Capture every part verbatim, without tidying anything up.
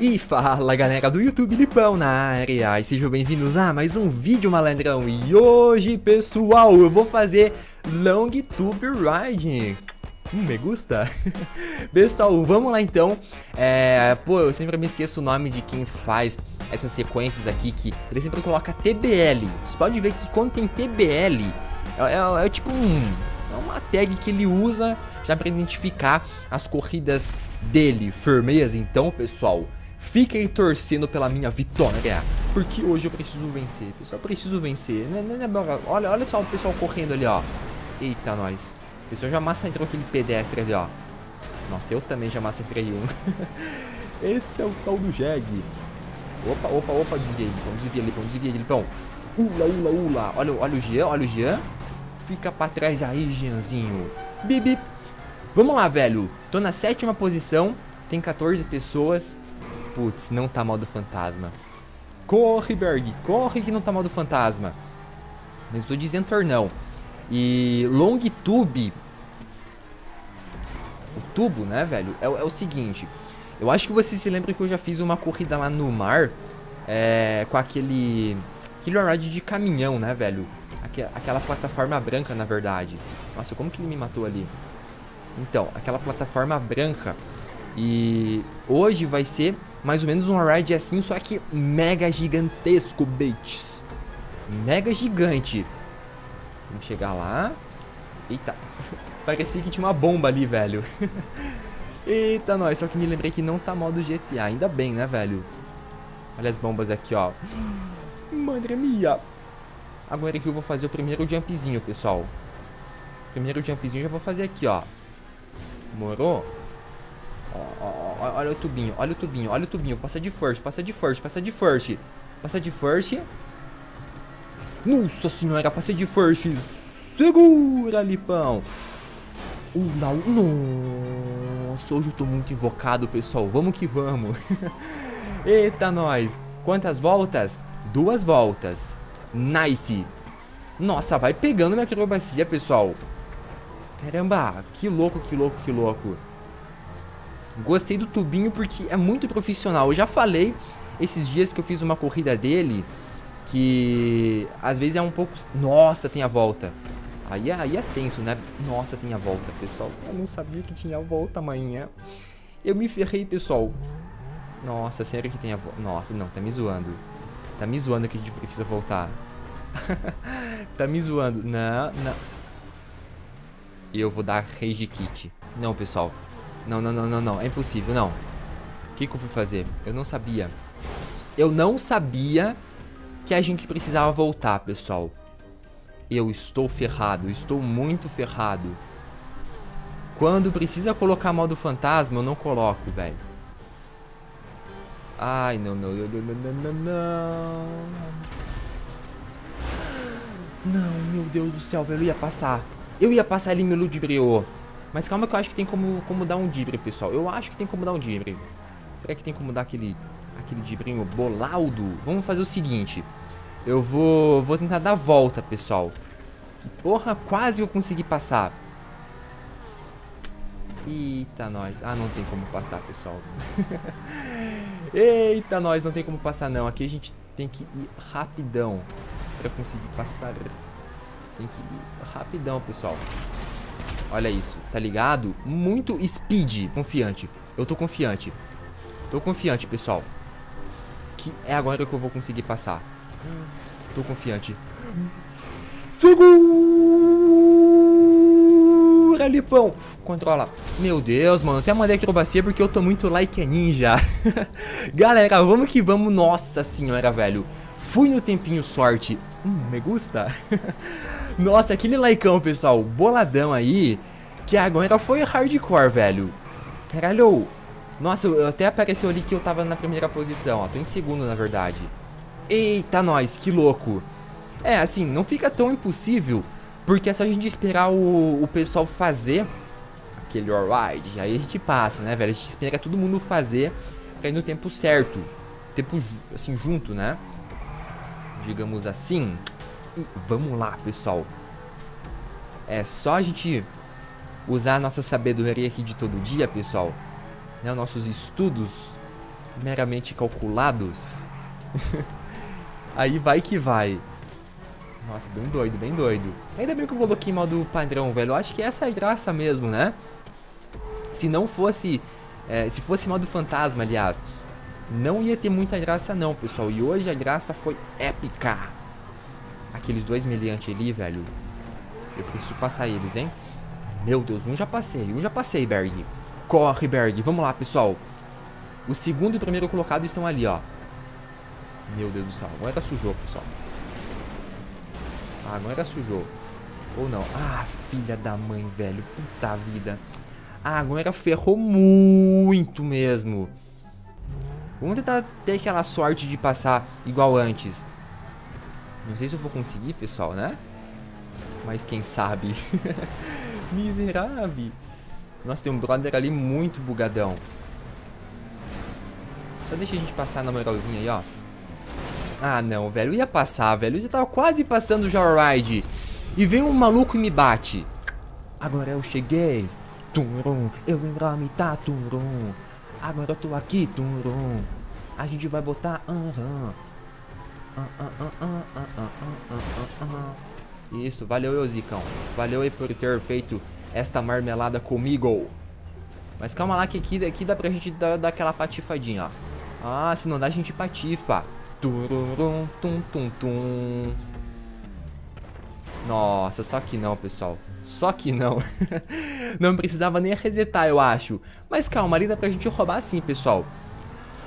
E fala galera do YouTube, Lipão na área, e sejam bem-vindos a mais um vídeo malandrão. E hoje, pessoal, eu vou fazer long tube riding. Hum, me gusta. Pessoal, vamos lá então. É, pô, eu sempre me esqueço o nome de quem faz essas sequências aqui, que ele sempre coloca T B L. Você pode ver que quando tem T B L, é, é, é tipo um, é uma tag que ele usa já para identificar as corridas dele. Firmeza, então, pessoal. Fiquem torcendo pela minha vitória, porque hoje eu preciso vencer, pessoal. Eu preciso vencer. Olha, olha só o pessoal correndo ali, ó. Eita, nós. O pessoal já massacrou aquele pedestre ali, ó. Nossa, eu também já massacrei um. Esse é o tal do Jeg. Opa, opa, opa, desviei, Lipão, desviei, Lipão, desviei, Lipão. Ula, ula, ula. Olha, olha o Jean, olha o Jean. Fica pra trás aí, Jeanzinho. Bibi. Vamos lá, velho. Tô na sétima posição. Tem quatorze pessoas. Putz, não tá mal do fantasma. Corre, Berg. Corre que não tá mal do fantasma. Mas tô dizendo tornão. E long tube. O tubo, né, velho? É, é o seguinte. Eu acho que vocês se lembram que eu já fiz uma corrida lá no mar, é, com aquele aquele WallRide de caminhão, né, velho? Aque, aquela plataforma branca, na verdade. Nossa, como que ele me matou ali? Então, aquela plataforma branca. E hoje vai ser mais ou menos um WallRide assim, só que mega gigantesco, bitches. Mega gigante. Vamos chegar lá. Eita, parecia que tinha uma bomba ali, velho. Eita, nós, só que me lembrei que não tá mal do G T A, ainda bem, né, velho? Olha as bombas aqui, ó. Madre mia. Agora que eu vou fazer o primeiro jumpzinho, pessoal. Primeiro jumpzinho eu já vou fazer aqui, ó. Morou? Ó, ó, ó, olha o tubinho, olha o tubinho, olha o tubinho. Passa de first, passa de first, passa de first. Passa de first. Nossa senhora, passei de first. Segura, Lipão. Ula, ula. Nossa, hoje eu tô muito invocado, pessoal. Vamos que vamos. Eita, nós. Quantas voltas? Duas voltas. Nice. Nossa, vai pegando minha acrobacia, pessoal. Caramba, que louco, que louco, que louco. Gostei do tubinho porque é muito profissional. Eu já falei esses dias que eu fiz uma corrida dele, que às vezes é um pouco... Nossa, tem a volta. Aí, aí é tenso, né? Nossa, tem a volta, pessoal. Eu não sabia que tinha a volta amanhã. Eu me ferrei, pessoal. Nossa, sério que tem a volta. Nossa, não, tá me zoando. Tá me zoando que a gente precisa voltar. Tá me zoando. Não, não. Eu vou dar rage kit. Não, pessoal. Não, não, não, não, não. É impossível, não. O que que eu fui fazer? Eu não sabia. Eu não sabia que a gente precisava voltar, pessoal. Eu estou ferrado, estou muito ferrado. Quando precisa colocar modo fantasma, eu não coloco, velho. Ai, não, não, não, não, não, não. Não, meu Deus do céu, velho, eu ia passar. Eu ia passar ali, me ludibriou. Mas calma que eu acho que tem como, como dar um dibre, pessoal. Eu acho que tem como dar um dibre. Será que tem como dar aquele, aquele dibrinho bolado? Vamos fazer o seguinte... Eu vou, vou tentar dar volta, pessoal. Que porra, quase eu consegui passar. Eita, nós. Ah, não tem como passar, pessoal. Eita, nós. Não tem como passar, não. Aqui a gente tem que ir rapidão pra conseguir passar. Tem que ir rapidão, pessoal. Olha isso, tá ligado? Muito speed. Confiante. Eu tô confiante. Tô confiante, pessoal. Que é agora que eu vou conseguir passar. Tô confiante. Segura, Lipão. Controla. Meu Deus, mano. Até mandei acrobacia porque eu tô muito like ninja. Galera, vamos que vamos. Nossa senhora, velho. Fui no tempinho sorte. Hum, me gusta. Nossa, aquele likeão, pessoal. Boladão aí. Que agora foi hardcore, velho. Caralho. Nossa, até apareceu ali que eu tava na primeira posição. Ó, tô em segundo, na verdade. Eita, nós, que louco. É, assim, não fica tão impossível, porque é só a gente esperar o, o pessoal fazer aquele WallRide. Aí a gente passa, né, velho? A gente espera todo mundo fazer pra ir no tempo certo. Tempo, assim, junto, né? Digamos assim. E vamos lá, pessoal. É só a gente usar a nossa sabedoria aqui de todo dia, pessoal, né? Nossos estudos meramente calculados. Aí vai que vai. Nossa, bem doido, bem doido. Ainda bem que eu coloquei modo padrão, velho. Eu acho que essa é a graça mesmo, né? Se não fosse... É, se fosse modo fantasma, aliás, não ia ter muita graça não, pessoal. E hoje a graça foi épica. Aqueles dois meliantes ali, velho. Eu preciso passar eles, hein? Meu Deus, um já passei, um já passei, Berg. Corre, Berg. Vamos lá, pessoal. O segundo e o primeiro colocado estão ali, ó. Meu Deus do céu. Agora sujou, pessoal. Ah, agora sujou. Ou não. Ah, filha da mãe, velho. Puta vida. Ah, agora ferrou muito mesmo. Vamos tentar ter aquela sorte de passar igual antes. Não sei se eu vou conseguir, pessoal, né? Mas quem sabe. Miserável. Nossa, tem um brother ali muito bugadão. Só deixa a gente passar na moralzinha aí, ó. Ah, não, velho. Eu ia passar, velho. Eu já tava quase passando o WallRide. E vem um maluco e me bate. Agora eu cheguei. Turum. Eu vim pra mitar, turum. Agora eu tô aqui, turum. A gente vai botar... Uhum. Isso, valeu eu, Zicão. Valeu aí por ter feito esta marmelada comigo. Mas calma lá que aqui, aqui dá pra gente dar, dar aquela patifadinha, ó. Ah, se não dá a gente patifa. Tururum, tum, tum, tum. Nossa, só que não, pessoal. Só que não. Não precisava nem resetar, eu acho. Mas calma, ali dá pra gente roubar assim, pessoal.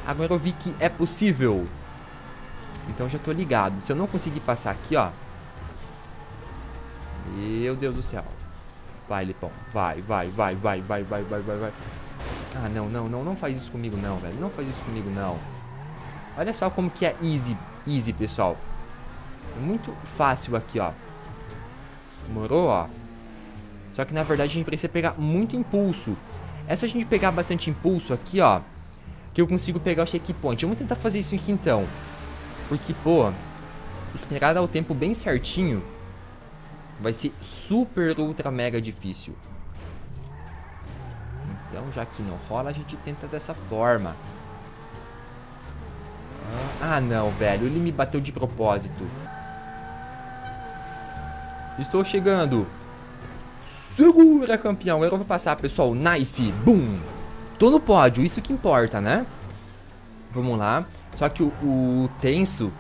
Agora eu vi que é possível. Então já tô ligado. Se eu não conseguir passar aqui, ó. Meu Deus do céu. Vai, Lipão. Vai, vai, vai, vai, vai, vai, vai, vai, vai. Ah, não, não, não. Não faz isso comigo, não, velho. Não faz isso comigo, não. Olha só como que é easy. Easy, pessoal. Muito fácil aqui, ó. Demorou, ó. Só que, na verdade, a gente precisa pegar muito impulso. É só a gente pegar bastante impulso aqui, ó. Que eu consigo pegar o checkpoint. Vamos tentar fazer isso aqui, então. Porque, pô, esperar dar o tempo bem certinho vai ser super, ultra, mega difícil. Então, já que não rola, a gente tenta dessa forma. Ah, não, velho. Ele me bateu de propósito. Estou chegando. Segura, campeão. Agora eu vou passar, pessoal. Nice. Boom. Tô no pódio. Isso que importa, né? Vamos lá. Só que o, o tenso,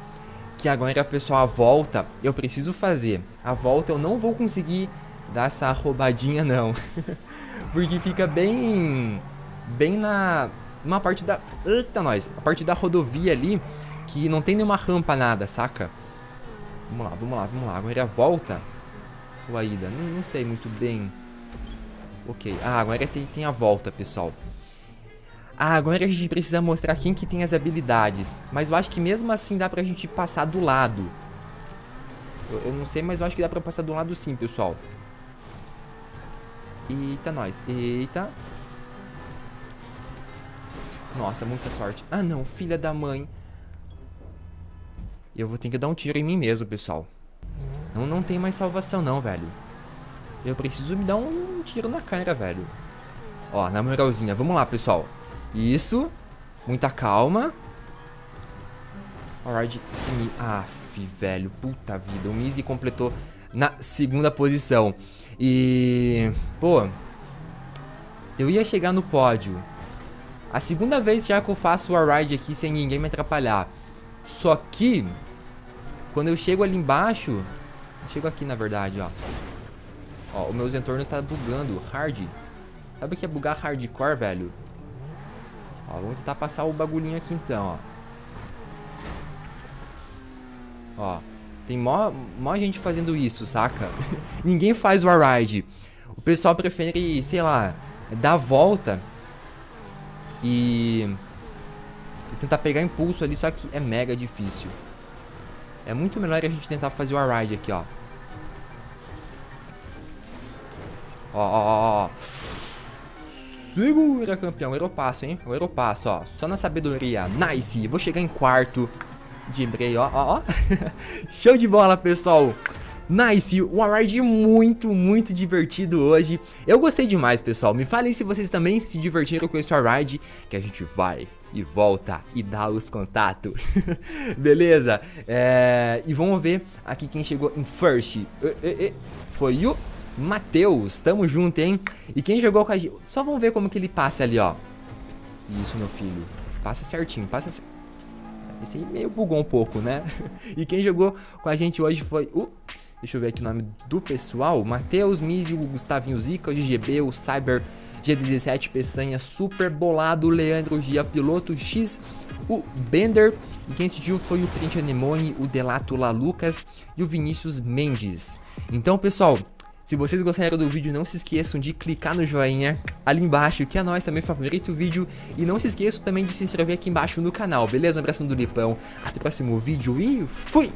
que agora, pessoal, a volta, eu preciso fazer. A volta eu não vou conseguir dar essa roubadinha, não. Porque fica bem... Bem na... Uma parte da... Eita, nós. A parte da rodovia ali, que não tem nenhuma rampa nada, saca? Vamos lá, vamos lá, vamos lá. Agora é a volta ou a ida? Não, não sei muito bem. Ok. Ah, agora tem, tem a volta, pessoal. Ah, agora a gente precisa mostrar quem que tem as habilidades. Mas eu acho que mesmo assim dá pra gente passar do lado. Eu, eu não sei, mas eu acho que dá pra passar do lado sim, pessoal. Eita, nós. Eita. Nossa, muita sorte. Ah, não, filha da mãe. Eu vou ter que dar um tiro em mim mesmo, pessoal. Não, não tem mais salvação não, velho. Eu preciso me dar um tiro na cara, velho. Ó, na moralzinha. Vamos lá, pessoal. Isso. Muita calma. WallRide. Aff, velho. Puta vida. O Mizzy completou na segunda posição. E... Pô. Eu ia chegar no pódio. A segunda vez já que eu faço o WallRide aqui sem ninguém me atrapalhar. Só que, quando eu chego ali embaixo, eu chego aqui na verdade, ó. Ó, o meu entorno tá bugando, hard. Sabe o que é bugar hardcore, velho? Ó, vamos tentar passar o bagulhinho aqui então, ó. Ó, tem mó, mó gente fazendo isso, saca? Ninguém faz WallRide. O pessoal prefere, sei lá, dar a volta e... tentar pegar impulso ali, só que é mega difícil. É muito melhor a gente tentar fazer o WallRide aqui, ó. Ó, ó, ó. Segura, campeão. Agora eu passo, hein? Agora eu passo, ó. Só na sabedoria. Nice. Vou chegar em quarto. De breio, ó, ó, ó. Show de bola, pessoal. Nice, um WallRide muito, muito divertido hoje. Eu gostei demais, pessoal. Me falem se vocês também se divertiram com esse WallRide, que a gente vai e volta e dá os contatos. Beleza? É... E vamos ver aqui quem chegou em first. Foi o Matheus. Tamo junto, hein? E quem jogou com a gente... Só vamos ver como que ele passa ali, ó. Isso, meu filho. Passa certinho, passa certinho. Esse aí meio bugou um pouco, né? E quem jogou com a gente hoje foi o... Deixa eu ver aqui o nome do pessoal. Matheus, Mizzy, o Gustavinho, Zica, o G G B, o Cyber, G dezessete, Peçanha, Superbolado, Leandro, Gia, Piloto, X, o Bender. E quem assistiu foi o Print Anemone, o Delato, LaLucas e o Vinícius Mendes. Então, pessoal, se vocês gostaram do vídeo, não se esqueçam de clicar no joinha ali embaixo, que é nóis, também favorita o vídeo. E não se esqueçam também de se inscrever aqui embaixo no canal, beleza? Um abraço do Lipão, até o próximo vídeo e fui!